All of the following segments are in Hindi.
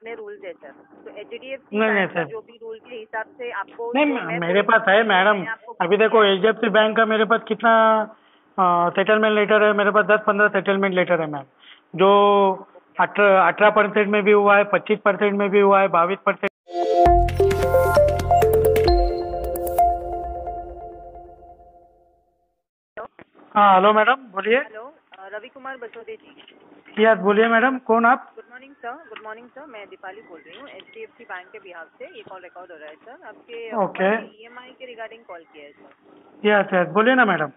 आपने रूल है सर, तो HDFC जो भी रूल के हिसाब से आपको नहीं, मेरे पास है मैडम अभी देखो HDFC बैंक का मेरे पास कितना सेटलमेंट लेटर है, मेरे पास 10-15 सेटलमेंट लेटर है मैम, जो 18% में भी हुआ है, 25% में भी हुआ है, 22%। हाँ हेलो मैडम बोलिए। हेलो रवि कुमार बसोदी जी। यार बोलिए मैडम, कौन आप? गुड मॉर्निंग सर, मैं दीपाली बोल रही हूँ HDFC बैंक के बिहाफ से। ये कॉल रिकॉर्ड हो रहा है सर, आपके EMI के रिगार्डिंग कॉल किया है सर। यस बोलिए ना मैडम।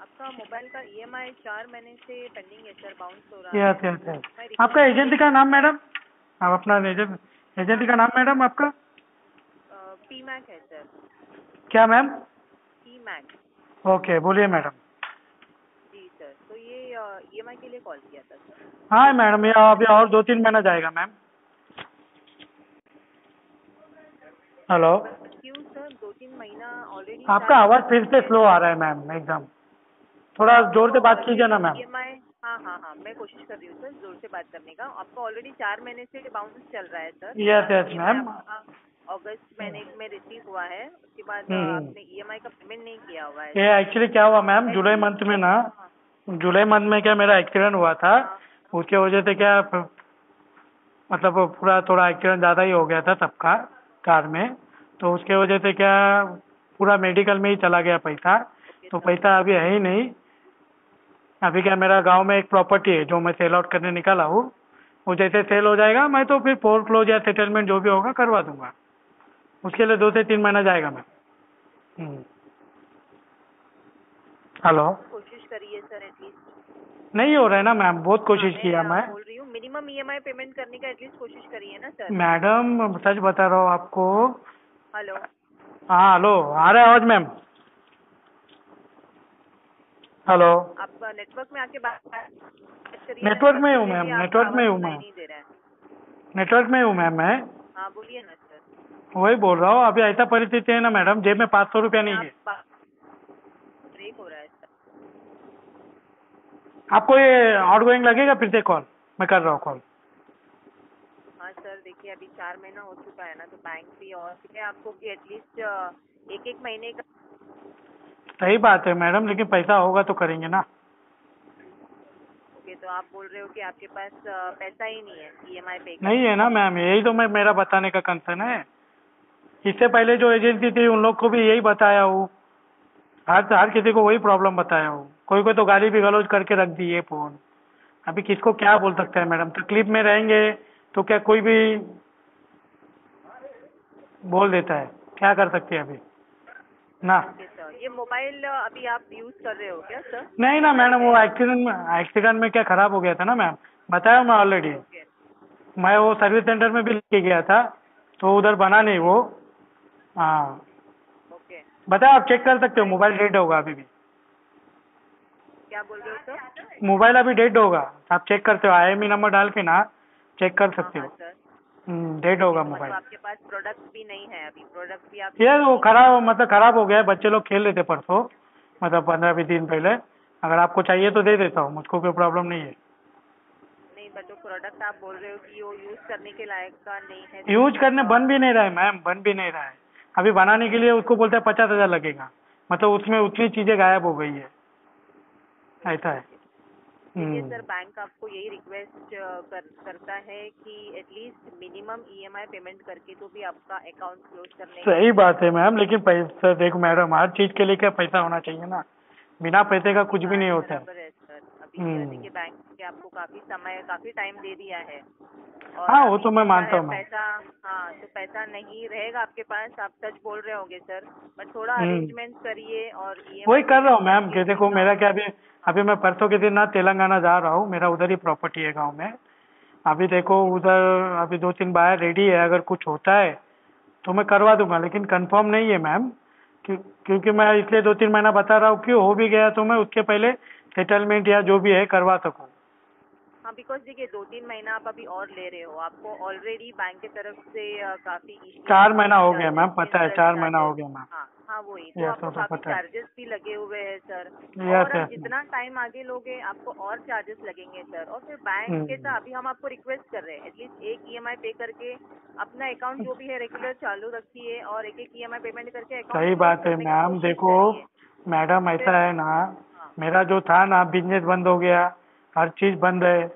आपका मोबाइल का EMI 4 महीने से पेंडिंग है सर, बाउंस हो रहा है। यस। आपका एजेंसी का नाम मैडम? आप अपना एजेंसी का नाम मैडम आपका? PMAC है सर। क्या मैम? PMAC। ओके बोलिए मैडम। तो ये EMI के लिए कॉल किया था सर। हाँ मैडम, ये अभी और 2-3 महीना जाएगा मैम। हेलो क्यों सर 2-3 महीना ऑलरेडी? आपका आवाज फिर से स्लो आ रहा है मैम, एकदम थोड़ा जोर से बात कीजिए ना मैम। EMI हाँ, मैं कोशिश कर रही हूँ सर जोर से बात करने का। आपका ऑलरेडी 4 महीने से बाउंस चल रहा है सर। यस मैम, अगस्त महीने में रिसीव हुआ है, उसके बाद आपने EMI का पेमेंट नहीं किया हुआ है। ये एक्चुअली क्या हुआ मैम, जुलाई मंथ में क्या मेरा एक्सीडेंट हुआ था, उसके वजह से क्या मतलब पूरा थोड़ा एक्सीडेंट ज़्यादा ही हो गया था सबका कार में, तो उसके वजह से क्या पूरा मेडिकल में ही चला गया पैसा। तो पैसा अभी है ही नहीं। अभी क्या मेरा गांव में एक प्रॉपर्टी है जो मैं सेल आउट करने निकाला हूँ, वो जैसे सेल हो जाएगा मैं तो फिर फोरक्लोज या सेटलमेंट जो भी होगा करवा दूंगा। उसके लिए 2 से 3 महीना जाएगा मैम। हेलो करिए सर, एटलीस्ट नहीं हो रहा है ना मैम, बहुत कोशिश किया मैं। बोल रही हूँ मिनिमम EMI पेमेंट करने का एटलीस्ट कोशिश करिए ना सर। मैडम सच बता रहा हूँ आपको। हेलो हाँ हेलो, आ रहा है आवाज मैम? हेलो, आप नेटवर्क में आके बात करिए। नेटवर्क में हूँ मैम, नेटवर्क में हूँ मैम मैं। हाँ बोलिए ना सर। वही बोल रहा हूँ, अभी ऐसा परिस्थिति है ना मैडम, जेब में 500 रुपया नहीं है। ब्रेक हो रहा है। आपको ये आउटगोइंग लगेगा फिर से कॉल, मैं कर रहा हूँ कॉल। हाँ सर देखिए अभी 4 महीना हो चुका है ना, तो बैंक भी और फिर आपको कि एटलीस्ट 1-1 महीने का। सही बात है मैडम, लेकिन पैसा होगा तो करेंगे ना। ओके तो आप बोल रहे हो कि आपके पास पैसा ही नहीं है EMI पे? नहीं है ना मैम, यही तो मैं मेरा बताने का कंसर्न है। इससे पहले जो एजेंसी थी उन लोग को भी यही बताया हूँ, हर किसी को वही प्रॉब्लम बताया हूँ। कोई तो गाली भी गलौज करके रख दी है फोन। अभी किसको क्या बोल सकता है मैडम, तकलीफ में रहेंगे तो क्या कोई भी बोल देता है, क्या कर सकते हैं अभी ना। ये मोबाइल अभी आप यूज कर रहे हो क्या सर? नहीं ना मैडम, वो एक्सीडेंट में क्या खराब हो गया था ना मैम, बताया मैं ऑलरेडी। मैं वो सर्विस सेंटर में भी लेके गया था, तो उधर बना नहीं वो। हाँ बताया, आप चेक कर सकते हो। मोबाइल डेड होगा अभी भी। क्या बोल रहे हो सर? मोबाइल अभी डेड होगा, आप चेक करते हो IMI नंबर डाल के ना, चेक कर सकते हो। डेड होगा मोबाइल। आपके पास प्रोडक्ट भी नहीं है अभी? प्रोडक्ट भी आप यार वो खराब हो गया है। बच्चे लोग खेल रहे थे परसों, मतलब 15-20 दिन पहले। अगर आपको चाहिए तो दे देता हूँ, मुझको कोई प्रॉब्लम नहीं है। नहीं बट वो प्रोडक्ट आप बोल रहे हो कि वो यूज करने के लायक का नहीं है। यूज करने बन भी नहीं रहा है मैम, बन भी नहीं रहा है। अभी बनाने के लिए उसको बोलते हैं 50,000 लगेगा, मतलब उसमें उतनी चीजें गायब हो गई है। ऐसा है सर। बैंक आपको यही रिक्वेस्ट करता है कि एटलीस्ट मिनिमम EMI पेमेंट करके तो भी आपका अकाउंट क्लोज करने। सही बात है मैम, लेकिन पैसा देखो मैडम, हर चीज के लिए क्या पैसा होना चाहिए ना, बिना पैसे का कुछ भी नहीं होता है। अभी बैंक के आपको काफी टाइम दे दिया है। हाँ वो तो मैं मानता हूँ। हाँ तो पैसा नहीं रहेगा आपके पास, आप सच बोल रहे होंगे सर, बट थोड़ा अरेंजमेंट करिए। और वही कर रहा हूँ मैम। देखो मेरा क्या, अभी मैं परसों के दिन ना तेलंगाना जा रहा हूँ, मेरा उधर ही प्रॉपर्टी है गाँव में। अभी देखो उधर अभी 2-3 बायर रेडी है, अगर कुछ होता है तो मैं करवा दूंगा, लेकिन कंफर्म नहीं है मैम। क्योंकि मैं इसलिए 2-3 महीना बता रहा हूँ कि हो भी गया तो मैं उसके पहले सेटलमेंट या जो भी है करवा सकूँ। हाँ बिकॉज देखिए 2-3 महीना आप अभी और ले रहे हो, आपको ऑलरेडी बैंक की तरफ से काफी 4 महीना हो गया मैम, पता है 4 महीना हो गया मैम। हाँ वही तो आपको काफी चार्जेस भी लगे हुए हैं सर, और जितना टाइम आगे लोगे आपको और चार्जेस लगेंगे सर। और फिर बैंक के साथ अभी हम आपको रिक्वेस्ट कर रहे हैं एटलीस्ट एक EMI पे करके अपना अकाउंट जो भी है रेगुलर चालू रखिए और एक एक EMI पेमेंट करके। सही बात है मैम, देखो मैडम ऐसा है ना, मेरा जो था ना बिजनेस बंद हो गया, हर चीज बंद है,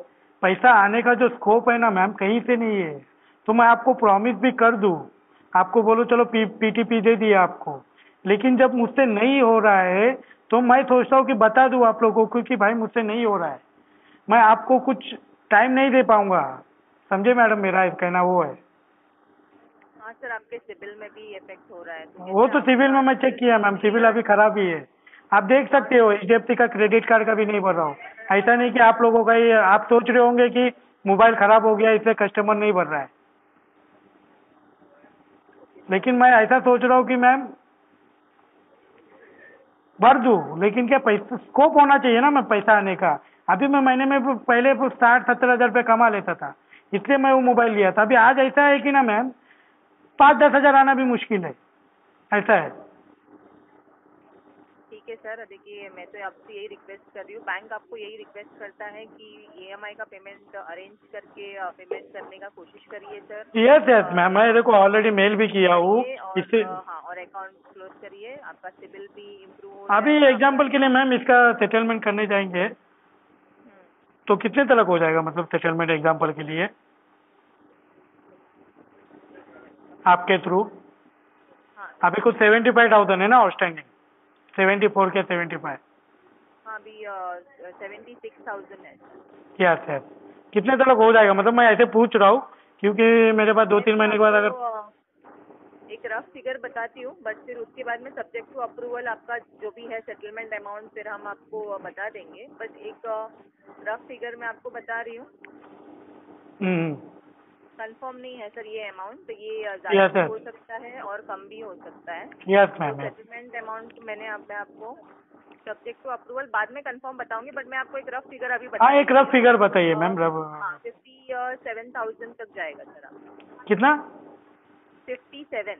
पैसा आने का जो स्कोप है ना मैम कहीं से नहीं है। तो मैं आपको प्रॉमिस भी कर दूं, आपको बोलो चलो PTP दे दिया आपको, लेकिन जब मुझसे नहीं हो रहा है तो मैं सोचता हूँ कि बता दूं आप लोगों को कि भाई मुझसे नहीं हो रहा है, मैं आपको कुछ टाइम नहीं दे पाऊंगा, समझे मैडम मेरा कहना वो है। हाँ सर, आपके सिविल में भी इफेक्ट हो रहा है तो वो तो सिविल में मैं चेक किया मैम, सिविल अभी खराब ही है, आप देख सकते हो। HDFC का क्रेडिट कार्ड का भी नहीं भर रहा हूँ, ऐसा नहीं कि आप लोगों का ये आप सोच रहे होंगे कि मोबाइल खराब हो गया इसलिए कस्टमर नहीं भर रहा है, लेकिन मैं ऐसा सोच रहा हूँ कि मैम भर दूं, लेकिन क्या पैसा स्कोप होना चाहिए ना मैं पैसा आने का। अभी मैं महीने में पहले 60-70 हज़ार रुपये कमा लेता था, इसलिए मैं वो मोबाइल लिया था। अभी आज ऐसा है कि ना मैम 5-10 हज़ार आना भी मुश्किल है, ऐसा है। ठीक है सर, देखिए मैं तो आपसे यही रिक्वेस्ट कर रही हूँ, बैंक आपको यही रिक्वेस्ट करता है कि EMI का पेमेंट अरेंज करके पेमेंट करने का कोशिश करिए सर। यस मैम, मैं देखो ऑलरेडी मेल भी किया हूँ इससे। हाँ, और अकाउंट क्लोज करिए, आपका सिबिल भी इम्प्रूव हो। अभी एग्जाम्पल के लिए मैम इसका सेटलमेंट करने जाएंगे तो कितने तक हो जाएगा, मतलब सेटलमेंट एग्जाम्पल के लिए आपके थ्रू? अभी कुछ 75,000 है ना आउटस्टैंडिंग, 74 के 75। हाँ अभी 76,000 है। क्या सर कितने तक हो जाएगा, मतलब मैं ऐसे पूछ रहा हूँ क्योंकि मेरे पास 2-3 महीने के बाद अगर एक रफ फिगर बताती हूँ, बट फिर उसके बाद में सब्जेक्ट टू अप्रूवल आपका जो भी है सेटलमेंट अमाउंट फिर हम आपको बता देंगे, बट एक रफ फिगर मैं आपको बता रही हूँ। कंफर्म नहीं है सर ये अमाउंट, तो ये ज्यादा हो सकता है और कम भी हो सकता है। सेटलमेंट अमाउंट मैं आपको सब्जेक्ट टू अप्रूवल बाद में कंफर्म बताऊंगी, बट मैं आपको एक रफ फिगर अभी बता। एक रफ फिगर बताइए मैम। 57,000 तक जाएगा सर आपका। कितना? 57।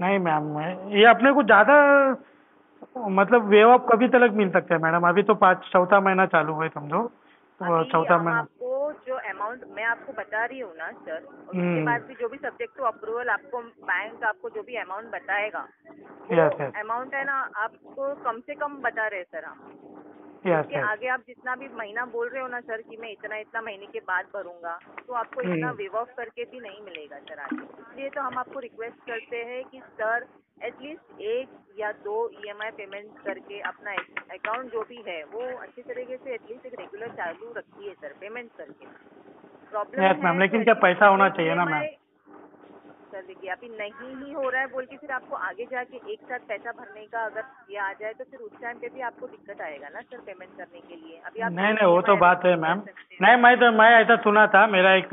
नहीं मैम ये अपने को ज्यादा मतलब वेव अप कभी तक मिल सकता है मैडम? अभी तो 5-4 महीना चालू हुआ है समझो, तो 4 महीना जो अमाउंट मैं आपको बता रही हूँ ना सर, उसके बाद भी जो भी सब्जेक्ट टू अप्रूवल आपको बैंक आपको जो भी अमाउंट बताएगा अमाउंट है ना, आपको कम से कम बता रहे सर हम। उसके आगे आप जितना भी महीना बोल रहे हो ना सर कि मैं इतना इतना महीने के बाद भरूंगा, तो आपको इतना वेव ऑफ करके भी नहीं मिलेगा सर आगे। इसलिए तो हम आपको रिक्वेस्ट करते हैं कि सर एटलीस्ट 1 या 2 EMI पेमेंट करके अपना अकाउंट जो भी है वो अच्छी तरीके से एटलीस्ट एक रेगुलर चालू रखिए सर पेमेंट करके। प्रॉब्लम मैम, लेकिन क्या पैसा होना चाहिए ना मैम? सर देखिए अभी नहीं ही हो रहा है बोल के फिर आपको आगे जाके एक साथ पैसा भरने का अगर ये आ जाए तो फिर उस टाइम पे भी आपको दिक्कत आएगा ना सर पेमेंट करने के लिए। अभी आप नहीं वो तो बात है मैम। नहीं मैं ऐसा सुना था, मेरा एक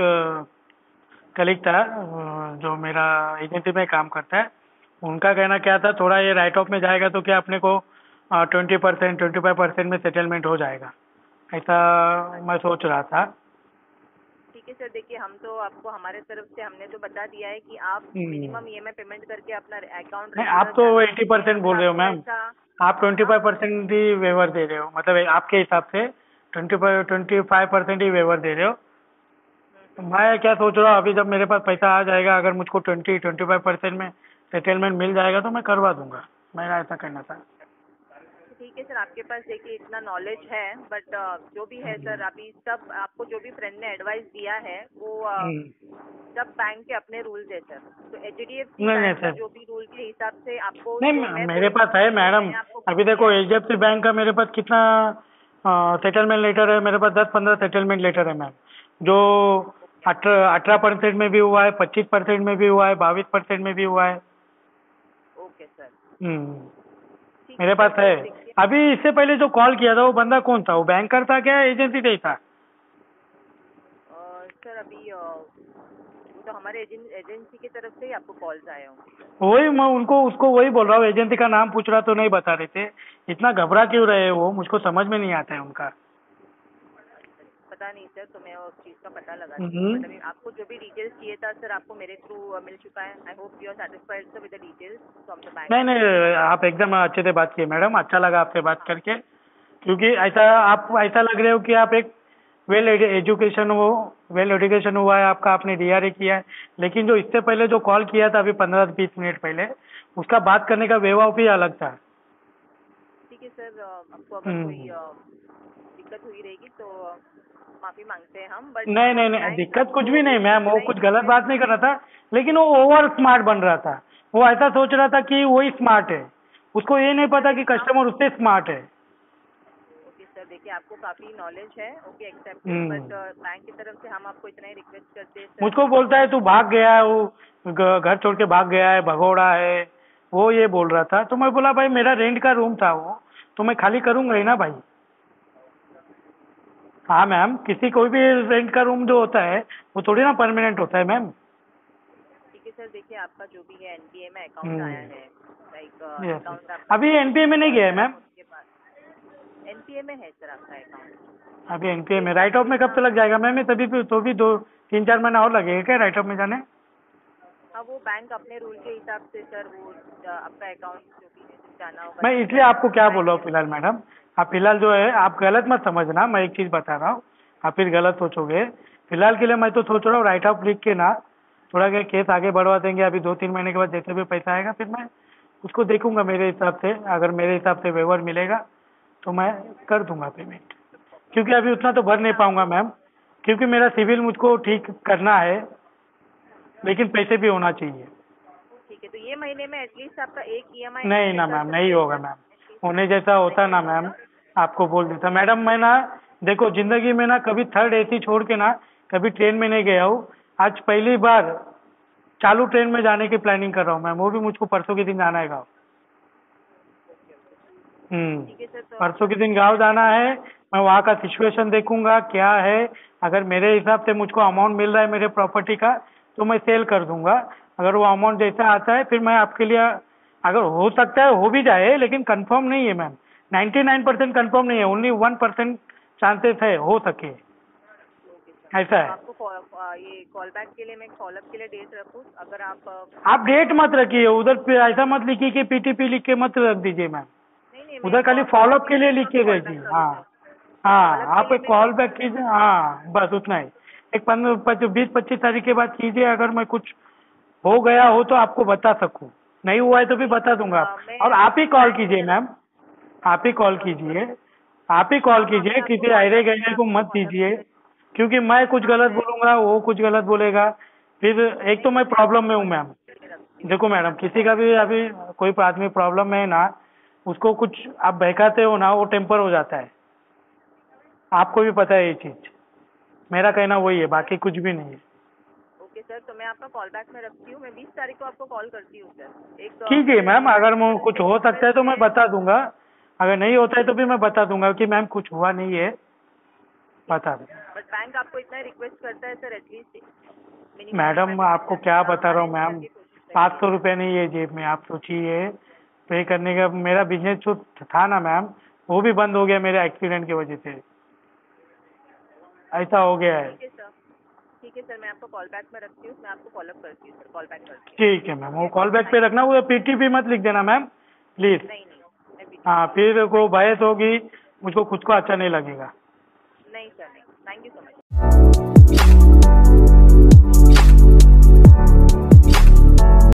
कलीग था जो मेरा एजेंसी में काम करता है, उनका कहना क्या था थोड़ा ये राइट ऑफ में जाएगा तो क्या अपने को 20% 25% में सेटलमेंट हो जाएगा, ऐसा मैं सोच रहा था। सर देखिए हम तो आपको हमारे तरफ से हमने तो बता दिया है कि आप मिनिमम EMI पेमेंट करके अपना अकाउंट। आप तो 80% बोल रहे हो मैम, आप 25% ही वेवर दे रहे हो, मतलब आपके हिसाब से 25% ही वेवर दे रहे हो। मैं क्या सोच रहा हूँ अभी जब मेरे पास पैसा आ जाएगा अगर मुझको 20-25% में सेटलमेंट मिल जाएगा तो मैं करवा दूंगा, मेरा ऐसा कहना था। ठीक है सर, आपके पास देखिए इतना नॉलेज है, बट जो भी है सर अभी सब आपको जो भी फ्रेंड ने एडवाइस दिया है वो सब बैंक के अपने रूल्स है सर, तो HDFC जो भी रूल के हिसाब से आपको। नहीं मेरे पास है मैडम, अभी देखो HDFC बैंक का मेरे पास कितना सेटलमेंट लेटर है, मेरे पास 10-15 सेटलमेंट लेटर है मैम, जो 18% में भी हुआ है, 25% में भी हुआ है, 22% में भी हुआ है। ओके सर, मेरे पास है। अभी इससे पहले जो कॉल किया था वो बंदा कौन था, वो बैंकर था क्या एजेंसी का ही था? सर अभी तो हमारे एजेंसी की तरफ से ही आपको कॉल आया हूँ। वही मैं उनको उसको वही बोल रहा हूँ, एजेंसी का नाम पूछ रहा तो नहीं बता रहे थे, इतना घबरा क्यों रहे वो मुझको समझ में नहीं आता है उनका। पता नहीं सर, तो मैं उस चीज का पता लगा मतलब आपको जो भी डिटेल्स चाहिए था सर आपको मेरे थ्रू मिल चुका है। I hope you are satisfied sir with the details from the bank. नहीं नहीं, आप एकदम अच्छे से बात किए मैडम, अच्छा लगा आपसे बात करके, क्योंकि ऐसा आप ऐसा लग रहे हो कि आप एक वेल एजुकेशन हुआ है आपका, आपने DRA किया है, लेकिन जो इससे पहले जो कॉल किया था अभी 15-20 मिनट पहले, उसका बात करने का व्यवहार भी अलग था। ठीक है सर, आपको अगर कोई दिक्कत हुई रहेगी तो माफी मांगते हैं हम। बट नहीं, दिक्कत कुछ भी नहीं मैम, वो कुछ गलत बात नहीं कर रहा था, लेकिन वो ओवर स्मार्ट बन रहा था, वो ऐसा सोच रहा था कि वही स्मार्ट है, उसको ये नहीं पता कि कस्टमर उससे स्मार्ट है। ओके सर, देखिए आपको काफी नॉलेज है, ओके एक्सेप्ट, बट बैंक की तरफ से हम आपको इतना ही रिक्वेस्ट करते हैं। मुझको बोलता है तू भाग गया है, वो घर छोड़ के भाग गया है, भगोड़ा है, वो ये बोल रहा था। तो मैं बोला भाई मेरा रेंट का रूम था वो, तो मैं खाली करूंगा ही ना भाई। हाँ मैम, किसी कोई भी रेंट का रूम जो होता है वो थोड़ी ना परमानेंट होता है मैम। ठीक है सर, देखिए आपका जो भी है NPA में अकाउंट आया है, लाइक अकाउंट अभी NPA में नहीं गया है मैम, NPA में है सर आपका अकाउंट, अभी NPA में। राइट ऑफ में कब तक जाएगा मैम? तभी तो भी 2-3-4 महीना और लगेगा क्या राइट ऑफ में जाने? हाँ, वो बैंक अपने रूल के हिसाब से सर वो आपका अकाउंट जो भी जाना होगा। मैं इसलिए आपको क्या बोल रहा हूँ फिलहाल मैडम, आप फिलहाल जो है आप गलत मत समझना, मैं एक चीज़ बता रहा हूँ, आप फिर गलत सोचोगे। फिलहाल के लिए मैं तो सोच रहा हूँ राइट ऑफ लिख के ना थोड़ा क्या केस आगे बढ़वा देंगे। अभी 2-3 महीने के बाद जैसे भी पैसा आएगा फिर मैं उसको देखूंगा मेरे हिसाब से, अगर मेरे हिसाब से व्यवहार मिलेगा तो मैं कर दूंगा पेमेंट, क्योंकि अभी उतना तो भर नहीं पाऊंगा मैम, क्योंकि मेरा सिविल मुझको ठीक करना है, लेकिन पैसे भी होना चाहिए। ठीक है, तो ये महीने में एटलीस्ट आपका एक EMI नहीं ना मैम, नहीं होगा मैम, होने जैसा होता ना मैम आपको बोल देता। मैडम मैं ना देखो जिंदगी में ना कभी थर्ड AC छोड़ के ना कभी ट्रेन में नहीं गया हूँ, आज पहली बार चालू ट्रेन में जाने की प्लानिंग कर रहा हूँ मैम, वो भी मुझको परसों के दिन जाना है गाँव। परसों के दिन गाँव जाना है, मैं वहाँ का सिचुएशन देखूंगा क्या है, अगर मेरे हिसाब से मुझको अमाउंट मिल रहा है मेरे प्रॉपर्टी का तो मैं सेल कर दूंगा, अगर वो अमाउंट जैसा आता है फिर मैं आपके लिए, अगर हो सकता है हो भी जाए, लेकिन कंफर्म नहीं है मैम, 99% कंफर्म नहीं है, ओनली 1% चांसेस है हो सके ऐसा है। आपको ये कॉल बैक के लिए मैं कॉलअप के लिए डेट रखूँ? अगर आप डेट मत रखिए उधर, ऐसा मत लिखिए कि PTP लिख के मत रख दीजिए मैम, उधर खाली फॉलोअप के लिए लिख के भेजिए। हाँ हाँ, आप एक कॉल बैक कीजिए, हाँ बस उतना ही, एक 15-20-25 तारीख के बाद कीजिए, अगर मैं कुछ हो गया हो तो आपको बता सकूं, नहीं हुआ है तो भी बता दूंगा। और आप ही कॉल कीजिए मैम, आप ही कॉल कीजिए, किसी आयरे गहरे को मत दीजिए, क्योंकि मैं कुछ गलत बोलूंगा वो कुछ गलत बोलेगा, फिर एक तो मैं प्रॉब्लम में हूँ मैम। देखो मैडम, किसी का भी अभी कोई आदमी प्रॉब्लम में है ना, उसको कुछ आप बहकाते हो ना वो टेम्पर हो जाता है, आपको भी पता है ये चीज, मेरा कहना वही है, बाकी कुछ भी नहीं है। ओके सर, तो मैं आपका कॉल बैक में रखती हूँ, मैं 20 तारीख को आपको कॉल करती हूँ सर। एक ठीक है मैम, अगर कुछ हो सकता है तो मैं बता दूंगा, अगर नहीं होता है तो भी मैं बता दूंगा कि मैम कुछ हुआ नहीं है, बता दूँ। बट बैंक आपको इतना रिक्वेस्ट करता है सर, एटलीस्ट। मैडम आपको क्या बता रहा हूँ मैम, 500 रुपये नहीं है जेब में, आप सोचिए पे करने का। मेरा बिजनेस जो था ना मैम, वो भी बंद हो गया मेरे एक्सीडेंट की वजह से, ऐसा हो गया है। ठीक है सर, मैं आपको कॉल बैक में रखती हूँ, मैं आपको फॉलोअप करती हूँ सर, कॉल बैक करती हूँ। ठीक है मैम, वो कॉल बैक पे रखना, वो PTP मत लिख देना मैम प्लीज। नहीं, हाँ फिर वो बहस होगी, मुझको खुद को अच्छा नहीं लगेगा। नहीं सर, नहीं, थैंक यू सो मच।